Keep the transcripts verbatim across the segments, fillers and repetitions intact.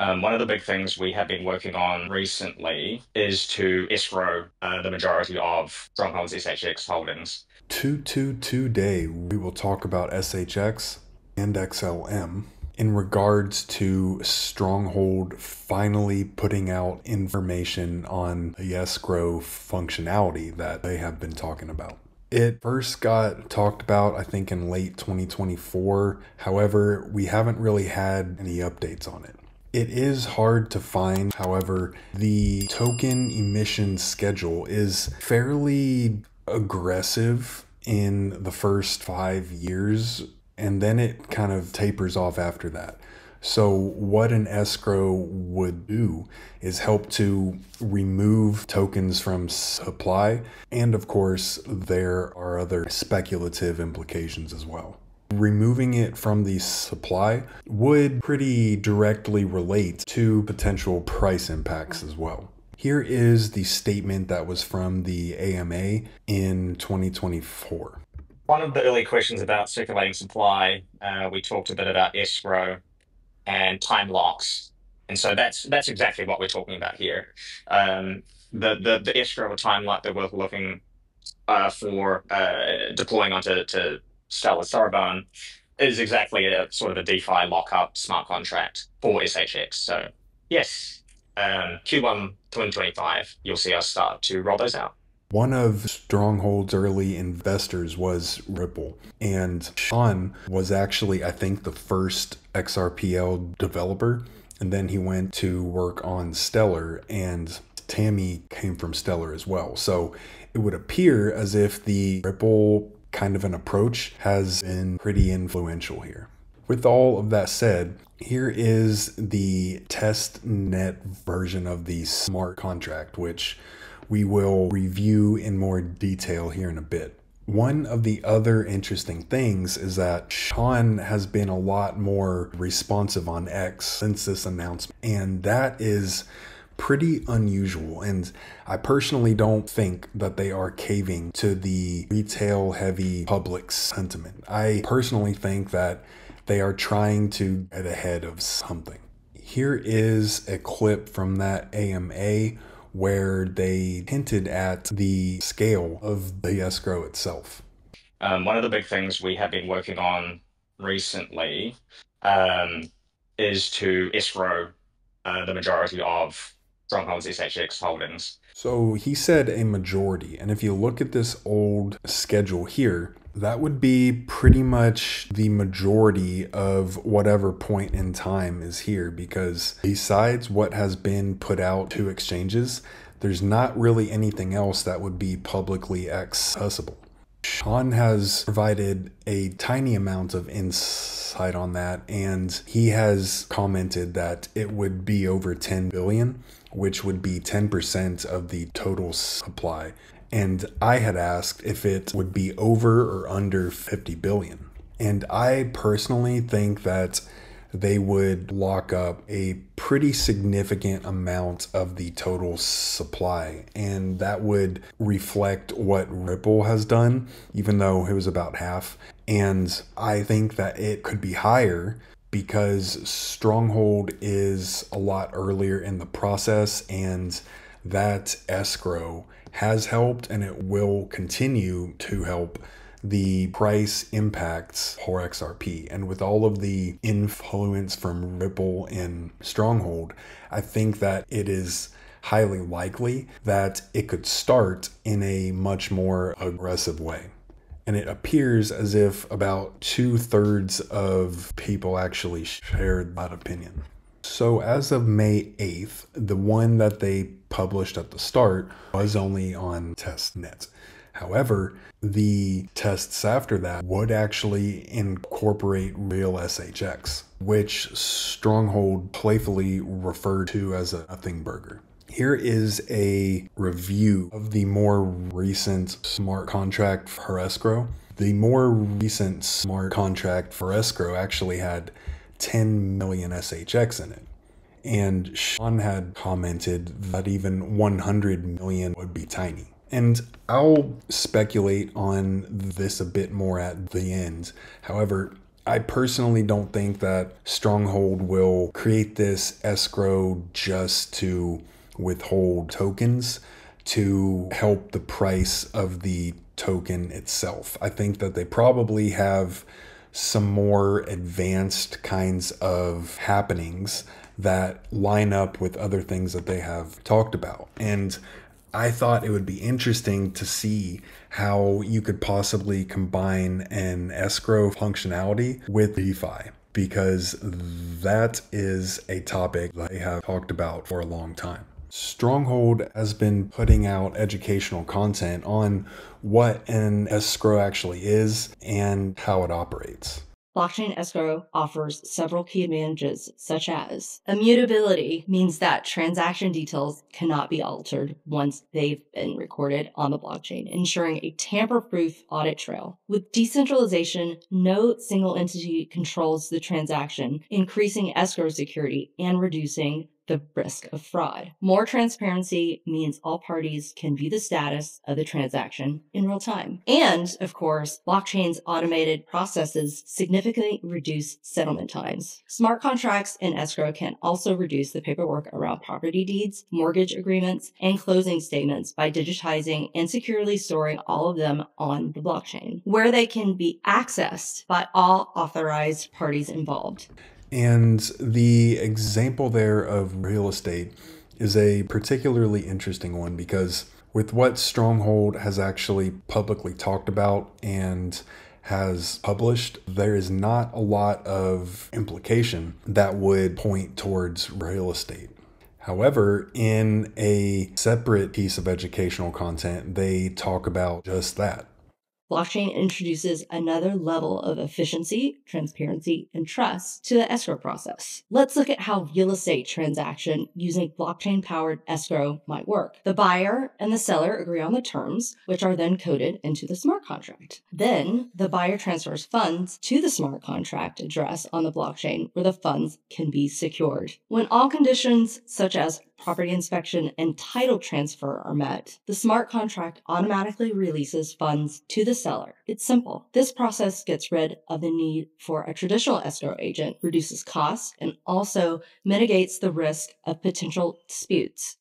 Um, one of the big things we have been working on recently is to escrow uh, the majority of Stronghold's S H X holdings. Today we will talk about S H X and X L M in regards to Stronghold finally putting out information on the escrow functionality that they have been talking about. It first got talked about, I think, in late twenty twenty-four. However, we haven't really had any updates on it. It is hard to find, however, the token emission schedule is fairly aggressive in the first five years, and then it kind of tapers off after that. So what an escrow would do is help to remove tokens from supply, and of course, there are other speculative implications as well. Removing it from the supply would pretty directly relate to potential price impacts as well. Here is the statement that was from the A M A in twenty twenty-four. One of the early questions about circulating supply, uh, we talked a bit about escrow and time locks. And so that's that's exactly what we're talking about here. Um, the, the, the escrow time lock that we're looking uh, for uh, deploying onto to Stellar Soroban is exactly a sort of a DeFi lockup smart contract for S H X. So yes, um, Q one twenty twenty-five, you'll see us start to roll those out. One of Stronghold's early investors was Ripple, and Sean was actually, I think, the first X R P L developer. And then he went to work on Stellar, and Tammy came from Stellar as well. So it would appear as if the Ripple kind of an approach has been pretty influential here. With all of that said, here is the test net version of the smart contract, which we will review in more detail here in a bit. One of the other interesting things is that Sean has been a lot more responsive on X since this announcement, and that is pretty unusual, and I personally don't think that they are caving to the retail heavy public sentiment. I personally think that they are trying to get ahead of something. Here is a clip from that A M A where they hinted at the scale of the escrow itself. Um, one of the big things we have been working on recently um, is to escrow uh, the majority of Stronghold's S H X holdings. So he said a majority, and if you look at this old schedule here, that would be pretty much the majority of whatever point in time is here, because besides what has been put out to exchanges, there's not really anything else that would be publicly accessible. Sean has provided a tiny amount of insight on that, and he has commented that it would be over ten billion, which would be ten percent of the total supply. And I had asked if it would be over or under fifty billion. And I personally think that they would lock up a pretty significant amount of the total supply, and that would reflect what Ripple has done, even though it was about half. And I think that it could be higher because Stronghold is a lot earlier in the process, and that escrow has helped and it will continue to help the price impacts for X R P. And with all of the influence from Ripple and Stronghold, I think that it is highly likely that it could start in a much more aggressive way. And it appears as if about two thirds of people actually shared that opinion. So as of May eighth, the one that they published at the start was only on testnet. However, the tests after that would actually incorporate real S H X, which Stronghold playfully referred to as a nothing burger. Here is a review of the more recent smart contract for escrow. The more recent smart contract for escrow actually had ten million S H X in it. And Sean had commented that even one hundred million would be tiny. And I'll speculate on this a bit more at the end. However, I personally don't think that Stronghold will create this escrow just to withhold tokens to help the price of the token itself. I think that they probably have some more advanced kinds of happenings that line up with other things that they have talked about. And I thought it would be interesting to see how you could possibly combine an escrow functionality with DeFi, because that is a topic that I have talked about for a long time. Stronghold has been putting out educational content on what an escrow actually is and how it operates. Blockchain escrow offers several key advantages, such as immutability means that transaction details cannot be altered once they've been recorded on the blockchain, ensuring a tamper-proof audit trail. With decentralization, no single entity controls the transaction, increasing escrow security and reducing the risk of fraud. More transparency means all parties can view the status of the transaction in real time. And, of course, blockchain's automated processes significantly reduce settlement times. Smart contracts and escrow can also reduce the paperwork around property deeds, mortgage agreements, and closing statements by digitizing and securely storing all of them on the blockchain, where they can be accessed by all authorized parties involved. And the example there of real estate is a particularly interesting one, because with what Stronghold has actually publicly talked about and has published, there is not a lot of implication that would point towards real estate. However, in a separate piece of educational content, they talk about just that. Blockchain introduces another level of efficiency, transparency, and trust to the escrow process. Let's look at how real estate transaction using blockchain-powered escrow might work. The buyer and the seller agree on the terms, which are then coded into the smart contract. Then, the buyer transfers funds to the smart contract address on the blockchain where the funds can be secured. When all conditions, such as property inspection and title transfer, are met, the smart contract automatically releases funds to the seller. It's simple. This process gets rid of the need for a traditional escrow agent, reduces costs, and also mitigates the risk of potential disputes.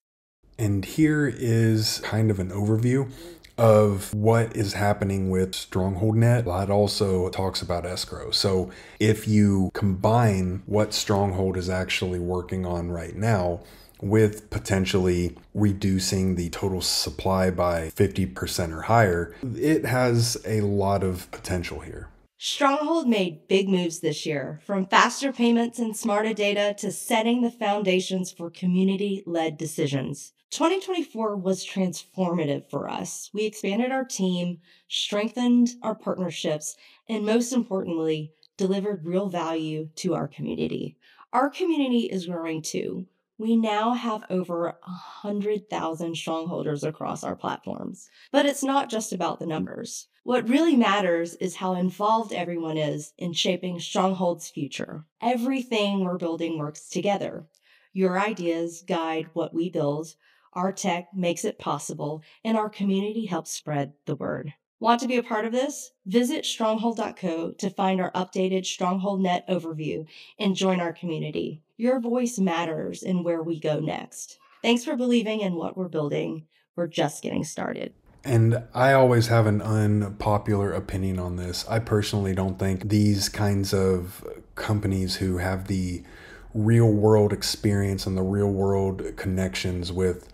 And here is kind of an overview of what is happening with StrongholdNet. That also talks about escrow. So if you combine what Stronghold is actually working on right now with potentially reducing the total supply by fifty percent or higher, it has a lot of potential here. Stronghold made big moves this year, from faster payments and smarter data to setting the foundations for community-led decisions. twenty twenty-four was transformative for us. We expanded our team, strengthened our partnerships, and most importantly, delivered real value to our community. Our community is growing too. We now have over one hundred thousand strongholders across our platforms. But it's not just about the numbers. What really matters is how involved everyone is in shaping Stronghold's future. Everything we're building works together. Your ideas guide what we build, our tech makes it possible, and our community helps spread the word. Want to be a part of this? Visit stronghold dot co to find our updated StrongholdNet overview and join our community. Your voice matters in where we go next. Thanks for believing in what we're building. We're just getting started. And I always have an unpopular opinion on this. I personally don't think these kinds of companies who have the real world experience and the real world connections with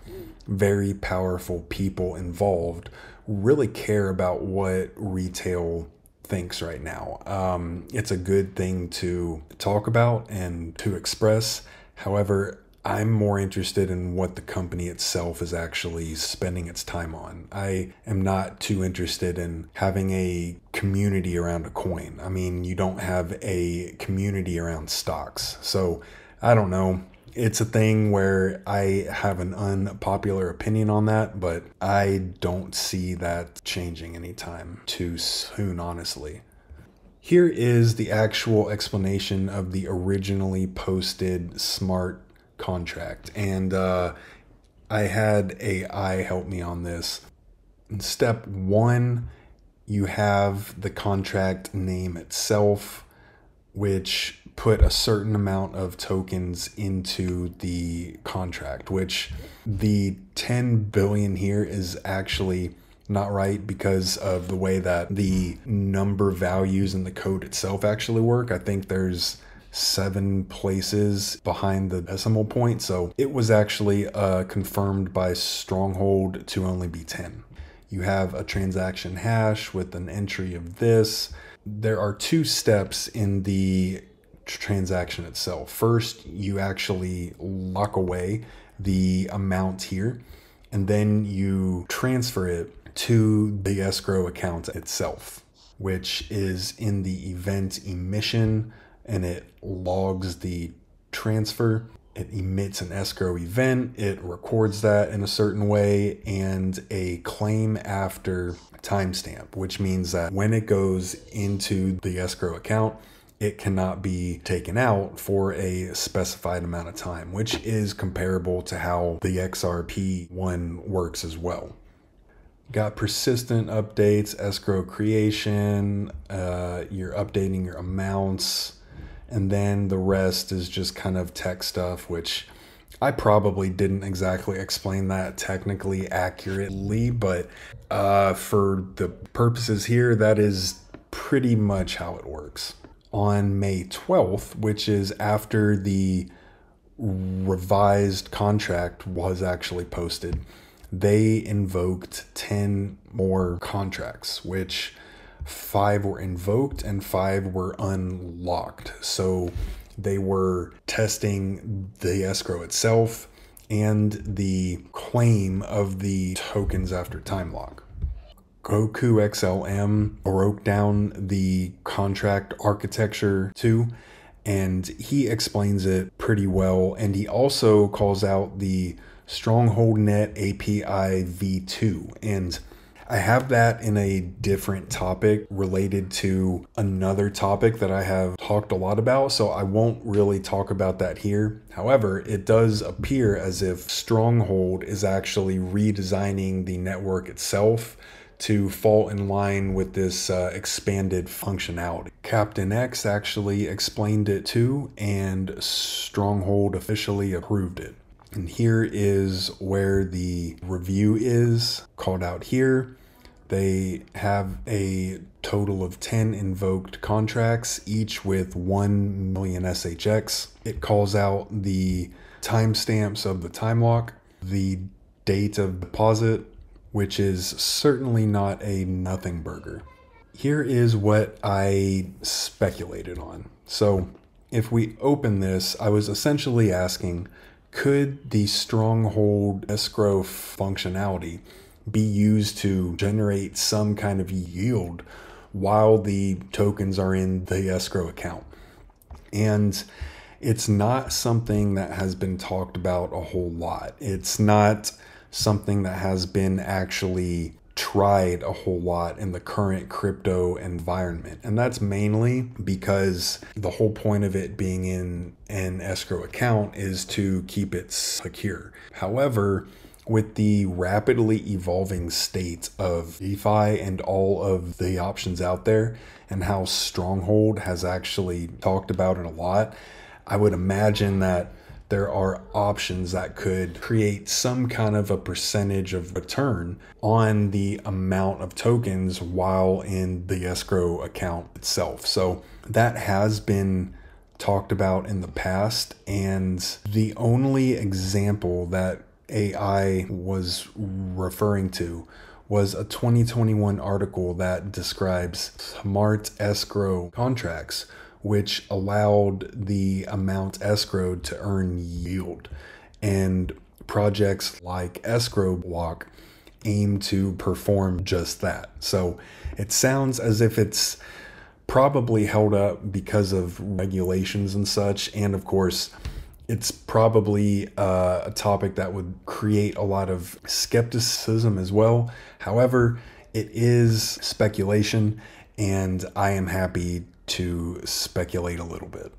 very powerful people involved really care about what retail thinks right now. Um, it's a good thing to talk about and to express. However, I'm more interested in what the company itself is actually spending its time on. I am not too interested in having a community around a coin. I mean, you don't have a community around stocks. So I don't know. It's a thing where I have an unpopular opinion on that, but I don't see that changing anytime too soon, honestly. Here is the actual explanation of the originally posted smart contract. And uh, I had A I help me on this. In step one, you have the contract name itself. which put a certain amount of tokens into the contract, which the ten billion here is actually not right because of the way that the number values in the code itself actually work. I think there's seven places behind the decimal point. So it was actually uh, confirmed by Stronghold to only be ten. You have a transaction hash with an entry of this. There are two steps in the transaction itself. First, you actually lock away the amount here, and then you transfer it to the escrow account itself, which is in the event emission, and it logs the transfer. It emits an escrow event, it records that in a certain way, and a claim after timestamp, which means that when it goes into the escrow account, it cannot be taken out for a specified amount of time, which is comparable to how the X R P one works as well. Got persistent updates, escrow creation, uh, you're updating your amounts, and then the rest is just kind of tech stuff, which I probably didn't exactly explain that technically accurately, but uh, for the purposes here, that is pretty much how it works. On May twelfth, which is after the revised contract was actually posted, they invoked ten more contracts, which five were invoked and five were unlocked. So they were testing the escrow itself and the claim of the tokens after time lock. Goku X L M broke down the contract architecture too, and he explains it pretty well. And he also calls out the StrongholdNet A P I v two, and I have that in a different topic related to another topic that I have talked a lot about, so I won't really talk about that here. However, it does appear as if Stronghold is actually redesigning the network itself to fall in line with this uh, expanded functionality. Captain X actually explained it too, and Stronghold officially approved it. And here is where the review is called out here. They have a total of ten invoked contracts, each with one million S H X. It calls out the timestamps of the time lock, the date of deposit, which is certainly not a nothing burger. Here is what I speculated on. So if we open this, I was essentially asking, could the Stronghold escrow functionality be used to generate some kind of yield while the tokens are in the escrow account? And it's not something that has been talked about a whole lot. It's not something that has been actually tried a whole lot in the current crypto environment. And that's mainly because the whole point of it being in an escrow account is to keep it secure. However, with the rapidly evolving state of DeFi and all of the options out there, and how Stronghold has actually talked about it a lot, I would imagine that there are options that could create some kind of a percentage of return on the amount of tokens while in the escrow account itself. So that has been talked about in the past, and the only example that A I was referring to was a twenty twenty-one article that describes smart escrow contracts, which allowed the amount escrowed to earn yield. And projects like Escrow Walk aim to perform just that. So it sounds as if it's probably held up because of regulations and such. And of course, it's probably uh, a topic that would create a lot of skepticism as well. However, it is speculation, and I am happy to speculate a little bit.